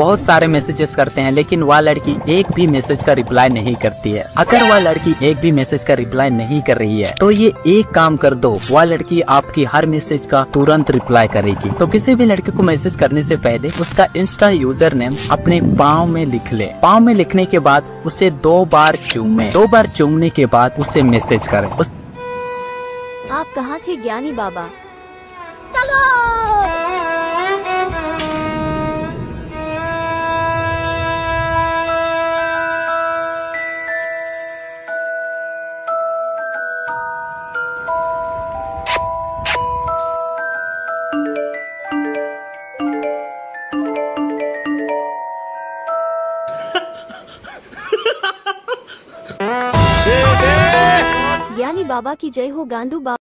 बहुत सारे मैसेजेस करते हैं लेकिन वह लड़की एक भी मैसेज का रिप्लाई नहीं करती है। अगर वह लड़की एक भी मैसेज का रिप्लाई नहीं कर रही है तो ये एक काम कर दो, वह लड़की आपकी हर मैसेज का तुरंत रिप्लाई करेगी। तो किसी भी लड़की को मैसेज करने से पहले उसका इंस्टा यूजर नेम अपने पाँव में लिख ले। पाँव में लिखने के बाद उसे 2 बार चूमे। 2 बार चूमने के बाद उसे मैसेज करें। आप कहाँ थे ज्ञानी बाबा? चलो। ज्ञानी बाबा की जय हो गांडू बाबा।